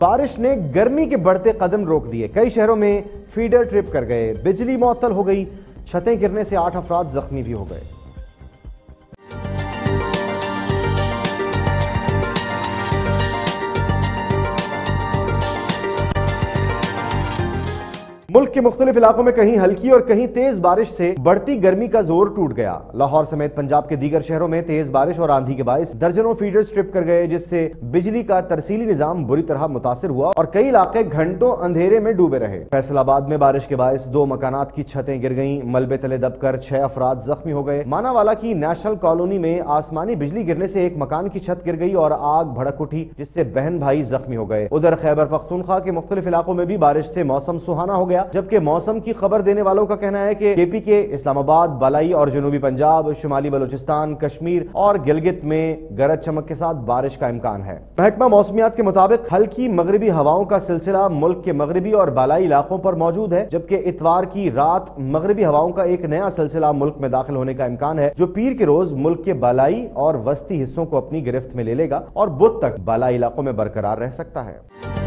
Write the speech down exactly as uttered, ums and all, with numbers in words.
बारिश ने गर्मी के बढ़ते कदम रोक दिए। कई शहरों में फीडर ट्रिप कर गए, बिजली मअतल हो गई, छतें गिरने से आठ अफराद जख्मी भी हो गए। मुल्क के मुख्तलिफ इलाकों में कहीं हल्की और कहीं तेज बारिश से बढ़ती गर्मी का जोर टूट गया। लाहौर समेत पंजाब के दीगर शहरों में तेज बारिश और आंधी के बायस दर्जनों फीडर ट्रिप कर गए, जिससे बिजली का तरसीली निजाम बुरी तरह मुतासर हुआ और कई इलाके घंटों अंधेरे में डूबे रहे। फैसलाबाद में बारिश के बायस दो मकानात की छतें गिर गयी, मलबे तले दबकर छह अफराद जख्मी हो गए। मानावाला की नेशनल कॉलोनी में आसमानी बिजली गिरने से एक मकान की छत गिर गई और आग भड़क उठी, जिससे बहन भाई जख्मी हो गए। उधर खैबर पख्तूनख्वा के मुख्तलिफ इलाकों में भी बारिश से मौसम सुहाना हो गया, जबकि मौसम की खबर देने वालों का कहना है कि केपी के इस्लामाबाद, बालाई और जनूबी पंजाब, शुमाली बलूचिस्तान, कश्मीर और गिलगित में गरज चमक के साथ बारिश का इम्कान है। महकमा मौसमियात के मुताबिक हल्की मगरबी हवाओं का सिलसिला मुल्क के मगरबी और बालाई इलाकों पर मौजूद है, जबकि इतवार की रात मगरबी हवाओं का एक नया सिलसिला मुल्क में दाखिल होने का इम्कान है, जो पीर के रोज मुल्क के बालाई और वस्ती हिस्सों को अपनी गिरफ्त में ले लेगा और बुध तक बालाई इलाकों में बरकरार रह सकता है।